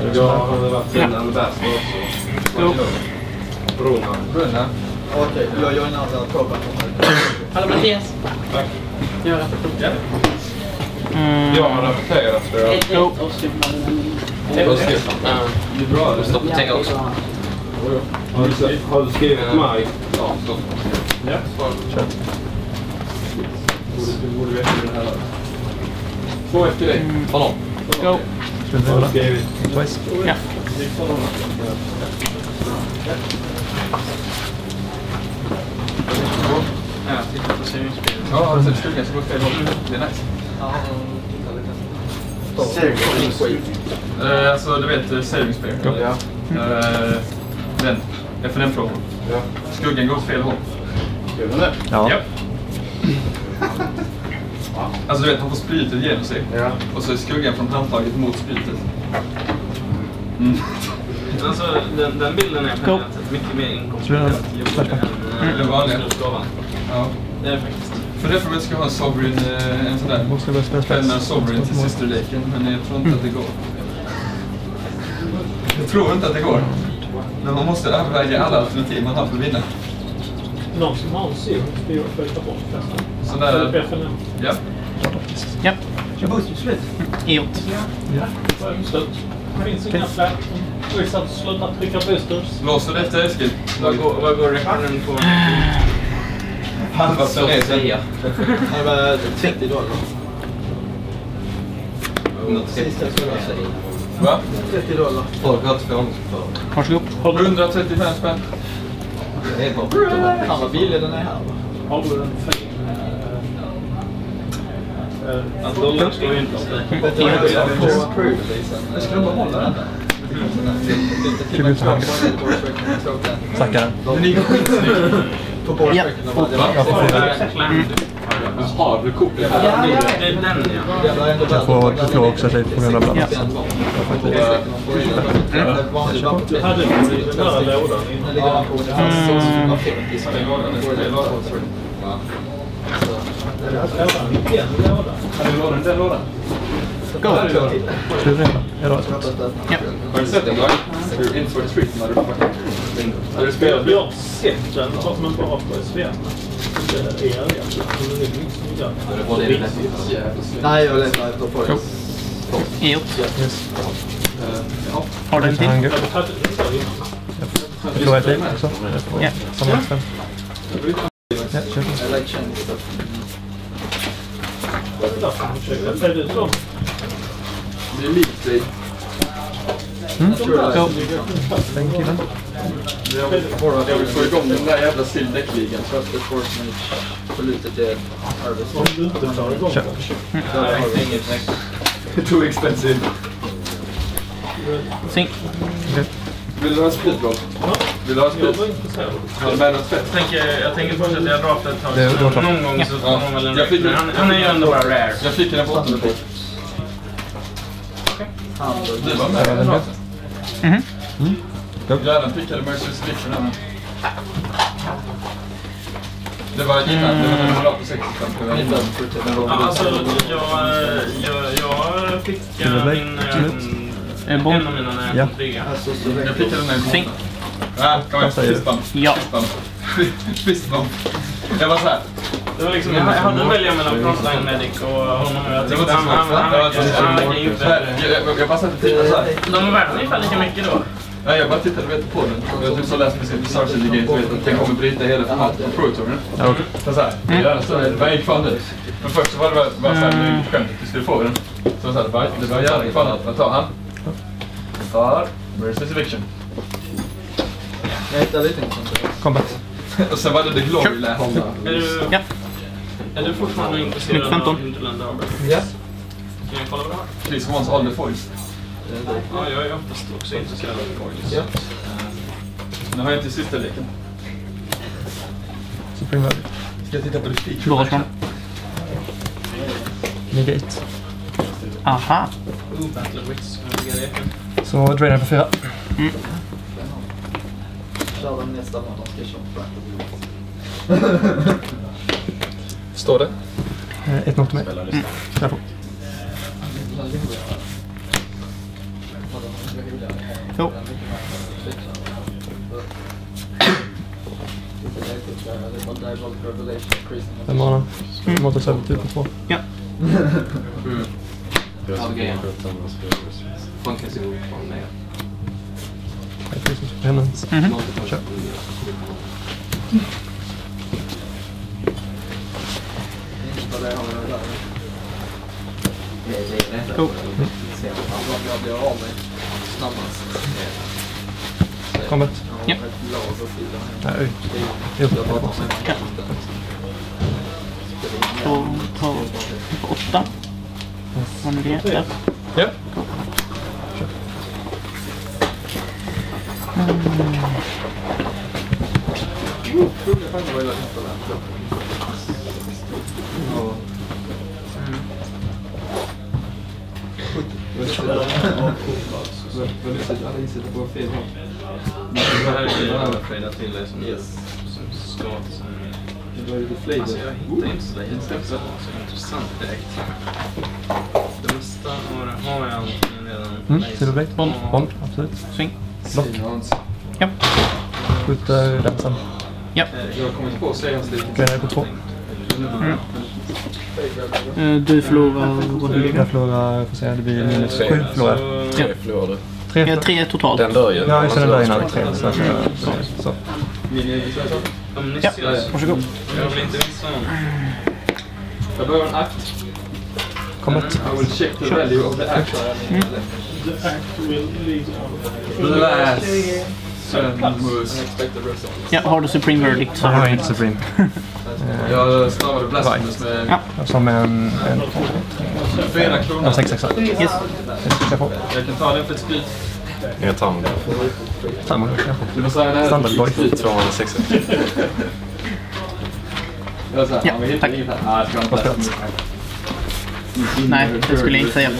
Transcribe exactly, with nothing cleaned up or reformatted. Eller jag använder vatten eller Bastos. Jo. Brunna. Brunna. Okej, jag gör en annan program. Hallå Mattias. Tack. Gör det. Mm. Jag har rapporterat för jag. Jo. Det är bra. Du stoppar tänka också. Har du skrivit mig? Ja, stopp. Ja, kör. Du borde veta det här. Två efter dig. Hallå. Go. Okay. Twice. Yeah. Oh, that's a that's good. Nice. Savings spear. Eh, alltså du vet savings spear. Ja. Eh, den efter den frågan. Ja. Skuggan går fel håll. Gör den det? Ja. Ja. Alltså du vet, han får sprutet genom sig. Ja. Och så är skuggan från handtaget mot sprutet. Mm. Alltså den, den bilden är cool. Mycket mer inkompetent än den vanliga. Ja. Det är det faktiskt. För det får man ska ha en Sovereign, en sån där. Måste börja spela Sovereign till Systerleken, men jag tror inte att det går. Jag tror inte att det går. Men man måste överväga alla alternativ man har för att vinna. Någon som har sig, det är ju första bortfästan. Så där... Ja. Ja. Jag började slut. Helt. Ja. Då är det slut. Det finns inga fler. Då är det så att sluta trycka boosters. Låser det efter Eskil. Vad går reklamen på? Halva planeten. Halva trettio dollar. Något sista skulle jag säga. Va? trettio dollar. Folk har två gånger för. Varsågod. hundratrettiofem spänn. Det är bra. Han var billig den är här. Har du den för? Att dollarn ska ju inte ha. Det ska de bara hålla den där. Tackar. Den ligger skitsnygg. På bortsträckorna. Har du kopplat? Ja, det är den ja. Jag får förstå också att det är på grund av bland annat. Du hade den här lådan. Den där lådan. Go! Sluta redan. Jag rör sig. Ja. Har du sett den då? Inte för ett street när du packar. Har du spelat? Jag har sett den. Jag har som en bra avgårdsvän. Det är det egentligen. Nej, jag lämnar efter på det. Jo. Har du en till? Jag tror jag ett liv också. Ja. Ja, kör. Vad är det som? Det är lite. Mm, go. Thank you. Jag vill få igång den där jävla sildäckligan så att det får mig för lite till arbetsmål. Om du inte tar igång den. Nej, inget. Too expensive. Sink. Vill du ha en speedblock? Vill du ha en speedblock? Har du med något fett? Jag tänker först att jag draftar ett tag. Någon gång så tar man väl en rätt. Han är ju ändå bara rare. Jag fick den på åttonde bort. Du var med den här. Mhm. Ja, den pickade Mercer's Vision här. Det var innan, mm. det var när man var på sextiofem. Alltså, jag, jag, jag pickade min, en av mina när jag kom trea. Jag pickade den här. Sink. Ja, kom igen, fistbump. Ja. Fistbump. Jag var så här. Det var liksom, jag hade att välja mellan Frostline, Medic och honom och jag tyckte han hade gjort det. Jag bara satt och tittade såhär. De är värda ungefär lika mycket då. Nej, jag bara tittade vet, på den. Jag typ så läst med sin Bizarre City Gate och vet att den kommer bryta hela förmaten på Pro-togern. Ja, okej. Så såhär, det var ju kvandet. Men först så var det bara såhär, det är skönt att du skulle få den. Så såhär, det var jävla kvandet. Vad tar han? Jag tar Mercy's Eviction. Jag hittar lite intressant. Combat. Och sen var det The Glory Land. Ja. Är du fortfarande intresserad av Hinterland Arborgs? Ja. Kan jag kolla vad det här? Please once all the foils. Ja, jag är oftast också intresserad av foils. Ja. Nu har jag inte sista leken. Supreme Value. Ska jag titta på det? Blåvarsman. Negate. Aha. Oh, Battle of Wits. Så drainar på fyra. Mm. Kör den nästa månad. Ska jag köra Battle of Wits. Står det? ett noll till mig. Mm. Därför. Nope. The mana. Mm. Måste ha sett ut på två. Ja. Funka sig ihop från mig. Det är så spännande. Mm. Kör. Cool. Kommet. Ja. Nej. Jag får ta oss. Åtta. Som det heter. Ja. Vad du säger, alla insitter på fel håll. Det här är ju en annan fredag till dig som ska... Alltså jag hittar inte så där jättestöpsat så intressant direkt. Det mesta har jag redan... Silverbejt, boll, boll, absolut. Sving. Block. Ja. Skjuter rättsen. Ja. Jag kommer inte på att säga hans liv. Gränar på två. Mm. Du förlorar... Jag förlorar, får säga, det blir minus sju förlorar. Tre förlorar. Ja, tre totalt. Den dör ju. Ja, just det, den dör ju när det är tre. Så, så. Ja, varsågod. Jag vill inte visa någon. Jag behöver en akt. Kom ut. I will check the value of the act. The act will lead to... Ja, har du Supreme Verdict så har jag inte Supreme. Jag stavade Blastomus med... Ja, som en... Fyra kronor. sex sex. Yes. Jag kan ta den för ett skryt. Jag tar den. Tar den, ja. Standardboy. två sex. Ja, tack. Nej, det skulle jag inte säga.